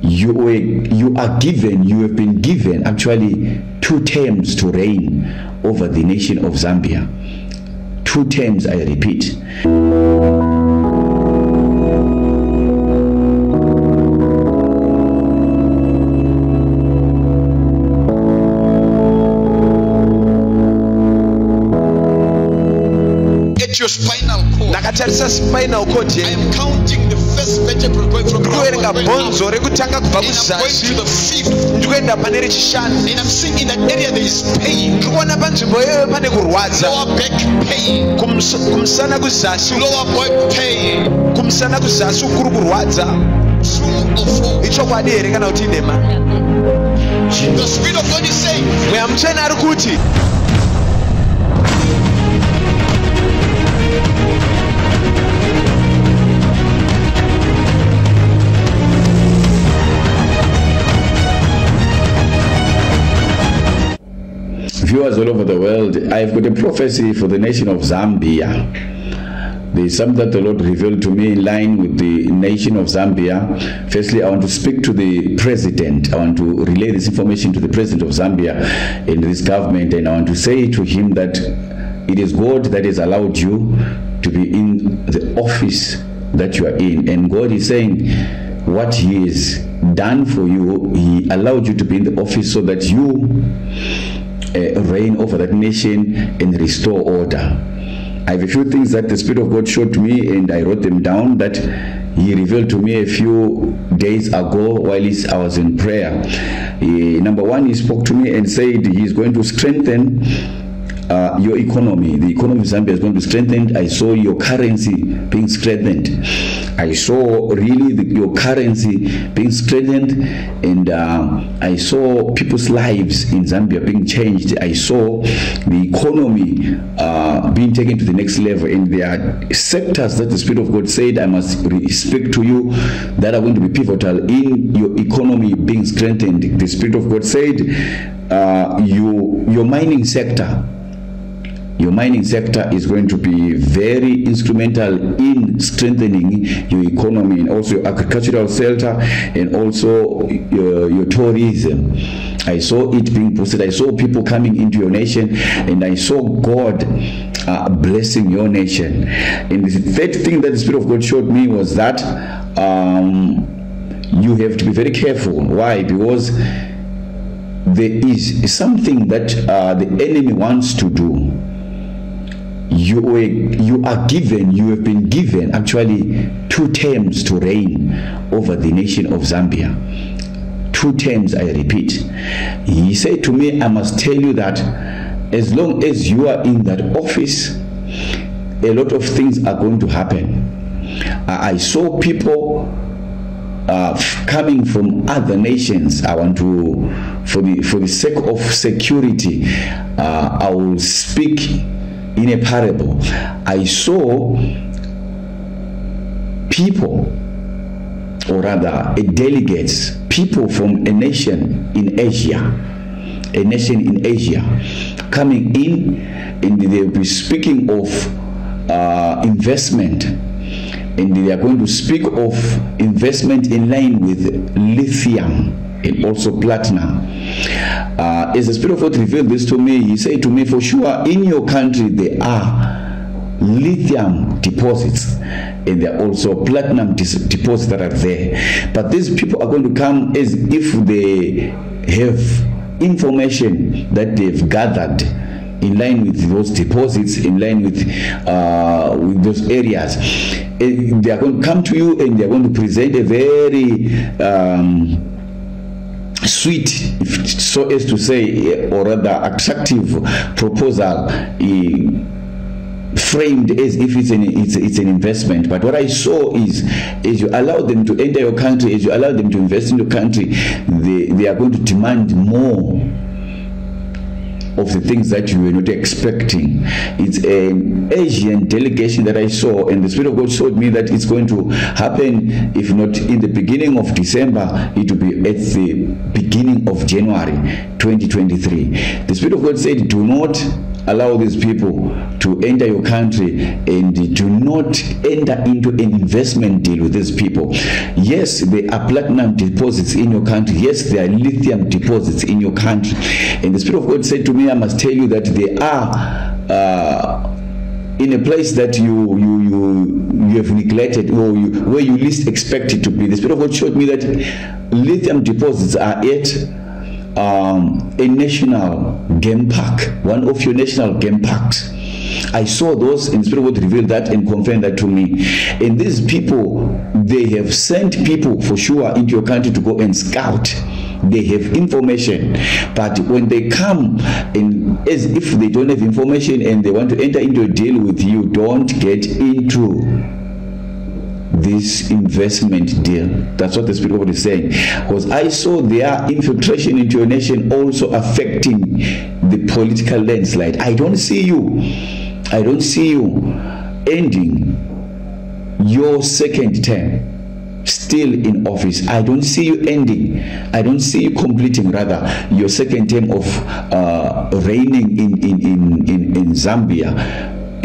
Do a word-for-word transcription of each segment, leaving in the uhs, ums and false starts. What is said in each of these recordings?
You were, you are given, you have been given actually two terms to reign over the nation of Zambia. Two terms, I repeat. Get your spinal cord. Spinal cord. I am counting the first vegetable going from bonzo rekutanga kubva kuzasi ndikuenda pane rechishanu that area there is pain kuona panzvimbo yewe pane kurwadza kumusana kuzasi kumusana kuzasi kuri kurwadza ichokwadi here kana kuti idema mweya mutsvene ari kuti viewers all over the world, I've got a prophecy for the nation of Zambia. There's something that the Lord revealed to me in line with the nation of Zambia. Firstly, I want to speak to the president. I want to relay this information to the president of Zambia and this government, and I want to say to him that it is God that has allowed you to be in the office that you are in, and God is saying what he has done for you. He allowed you to be in the office so that you Uh, reign over that nation and restore order. I have a few things that the Spirit of God showed me and I wrote them down that he revealed to me a few days ago while I was in prayer. Uh, number one, he spoke to me and said he is going to strengthen uh, your economy. The economy of Zambia is going to strengthen. I saw your currency being strengthened. I saw really the, your currency being strengthened, and uh, I saw people's lives in Zambia being changed. I saw the economy uh, being taken to the next level, and there are sectors that the Spirit of God said I must speak to you that are going to be pivotal in your economy being strengthened. The Spirit of God said uh, you, your mining sector Your mining sector is going to be very instrumental in strengthening your economy, and also your agricultural sector, and also your, your tourism. I saw it being boosted. I saw people coming into your nation, and I saw God uh, blessing your nation. And the third thing that the Spirit of God showed me was that um, you have to be very careful. Why? Because there is something that uh, the enemy wants to do. You were, you are given, you have been given actually two terms to reign over the nation of Zambia. Two terms, I repeat. He said to me, I must tell you that as long as you are in that office, a lot of things are going to happen. I saw people uh, coming from other nations. I want to, for the, for the sake of security, uh, I will speak in a parable. I saw people, or rather a delegates, people from a nation in Asia, a nation in Asia, coming in, and they'll be speaking of uh, investment, and they are going to speak of investment in line with lithium and also platinum. Uh, as the Spirit of God revealed this to me, he said to me, for sure in your country there are lithium deposits, and there are also platinum deposits that are there, but these people are going to come as if they have information that they've gathered in line with those deposits, in line with, uh, with those areas. And they are going to come to you, and they are going to present a very um, sweet, if so as to say, or rather attractive proposal, uh, framed as if it's an it's, it's an investment. But what I saw is, as you allow them to enter your country, as you allow them to invest in your country, they, they are going to demand more of the things that you were not expecting. It's an Asian delegation that I saw, and the Spirit of God showed me that it's going to happen, if not in the beginning of December, it will be at the beginning of January twenty twenty-three. The Spirit of God said, do not allow these people to enter your country, and do not enter into an investment deal with these people. Yes, there are platinum deposits in your country. Yes, there are lithium deposits in your country. And the Spirit of God said to me, I must tell you that they are uh, in a place that you you you you have neglected, or you, where you least expect it to be. The Spirit of God showed me that lithium deposits are at Um, a national game park, one of your national game parks. I saw those, and the Spirit would reveal that and confirm that to me. And these people, they have sent people for sure into your country to go and scout. They have information, but when they come, and as if they don't have information and they want to enter into a deal with you, don't get into this investment deal. That's what the Spirit of God is saying, because I saw their infiltration into your nation also affecting the political landslide. I don't see you, I don't see you ending your second term still in office. I don't see you ending, I don't see you completing rather your second term of uh, reigning in, in, in, in, in Zambia.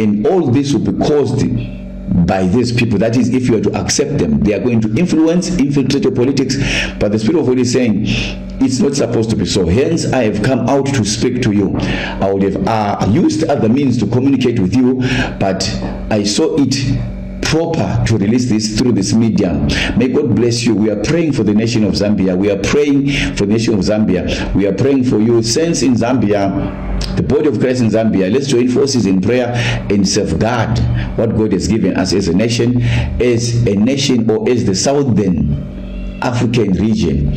And all this will be caused by these people. That is, if you are to accept them, they are going to influence, infiltrate your politics. But the Spirit of God is saying it's not supposed to be so. Hence, I have come out to speak to you. I would have uh, used other means to communicate with you, but I saw it proper to release this through this medium. May God bless you. We are praying for the nation of Zambia. We are praying for the nation of Zambia. We are praying for you. Saints in Zambia, the body of Christ in Zambia, let's join forces in prayer and safeguard what God has given us as a nation, as a nation, or as the Southern African region.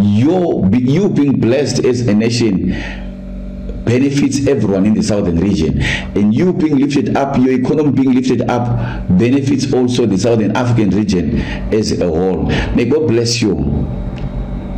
Your, you being blessed as a nation benefits everyone in the Southern region, and you being lifted up, your economy being lifted up, benefits also the Southern African region as a whole. May God bless you.